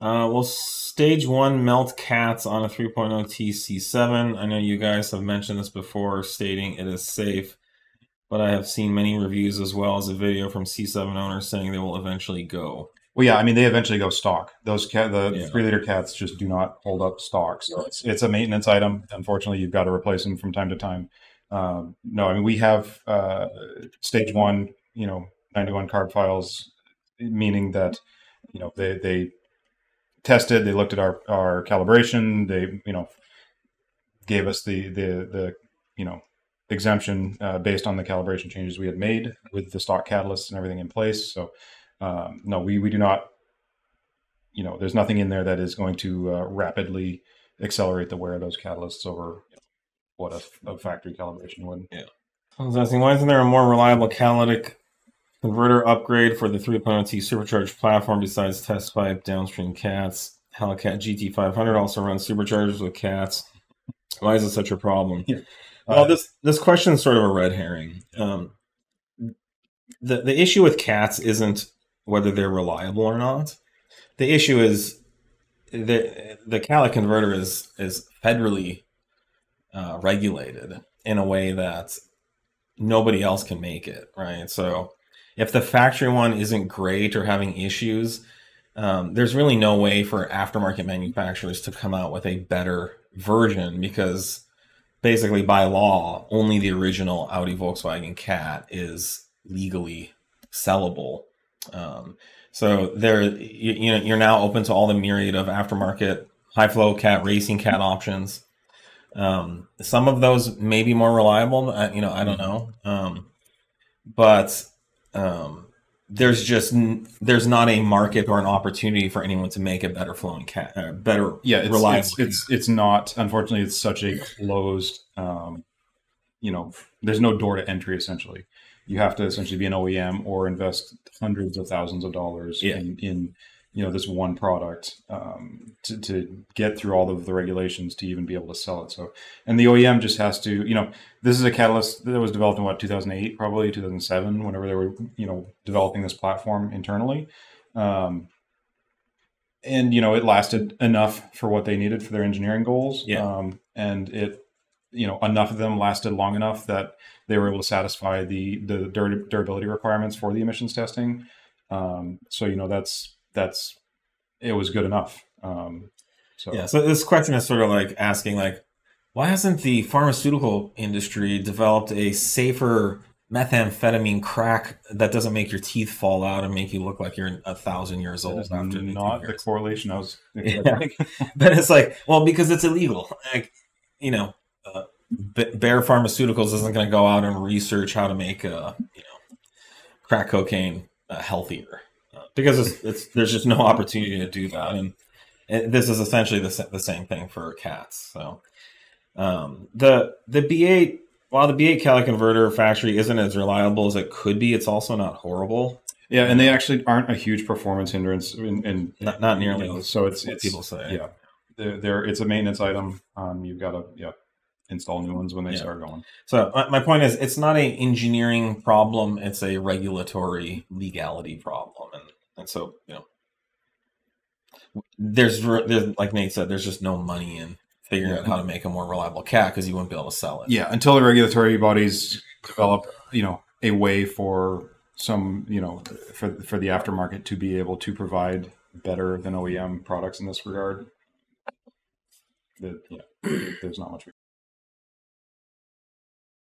Well, stage one, melt cats on a 3.0T C7. I know you guys have mentioned this before, stating it is safe, but I have seen many reviews as well as a video from C7 owners saying they will eventually go. Well, yeah, I mean, they eventually go stock. Those the 3-liter cats just do not hold up stock. So it's a maintenance item. Unfortunately, you've got to replace them from time to time. No, I mean, we have stage one, 91 carb files, meaning that, they tested, they looked at our calibration, they, gave us the exemption based on the calibration changes we had made with the stock catalysts and everything in place. So no, we do not, there's nothing in there that is going to rapidly accelerate the wear of those catalysts over what a factory calibration would. Yeah. I was asking, why isn't there a more reliable catalytic converter upgrade for the 3.0T supercharged platform besides test pipe, downstream cats? Hellcat GT500 also runs superchargers with cats. Why is it such a problem? Yeah. Well, this question is sort of a red herring. The issue with cats isn't whether they're reliable or not. The issue is the catalytic converter is federally regulated in a way that nobody else can make it, right? So if the factory one isn't great or having issues, there's really no way for aftermarket manufacturers to come out with a better version, because basically by law, only the original Audi Volkswagen Cat is legally sellable. So there, you're now open to all the myriad of aftermarket high flow cat, racing cat options. Some of those may be more reliable, I don't know. But there's not a market or an opportunity for anyone to make a better flowing cat, better reliable. It's not, unfortunately, it's such a closed, there's no door to entry essentially. You have to essentially be an OEM or invest hundreds of thousands of dollars in this one product to get through all of the regulations to even be able to sell it. So, and the OEM just has to, this is a catalyst that was developed in what, 2008, probably 2007, whenever they were, developing this platform internally. And, it lasted enough for what they needed for their engineering goals. Yeah. And it, enough of them lasted long enough that they were able to satisfy the durability requirements for the emissions testing. So, that's it was good enough. So yeah, so this question is sort of like asking, like, why hasn't the pharmaceutical industry developed a safer methamphetamine crack that doesn't make your teeth fall out and make you look like you're 1,000 years old? That is not the correlation I was expecting. Yeah. But it's like, well, because it's illegal. Like, Bayer Pharmaceuticals isn't going to go out and research how to make crack cocaine healthier, because there's just no opportunity to do that. And this is essentially the same thing for cats. So the B8, while the B8 catalytic converter factory isn't as reliable as it could be, it's also not horrible. Yeah, and they actually aren't a huge performance hindrance, and not nearly. So it's people say, yeah, it's a maintenance item. You've got to install new ones when they start going. So my point is, it's not an engineering problem. It's a regulatory legality problem. And so, there's like Nate said, there's just no money in figuring out how to make a more reliable cat, because you wouldn't be able to sell it. Yeah. Until the regulatory bodies develop, a way for some, for the aftermarket to be able to provide better than OEM products in this regard. There's not much.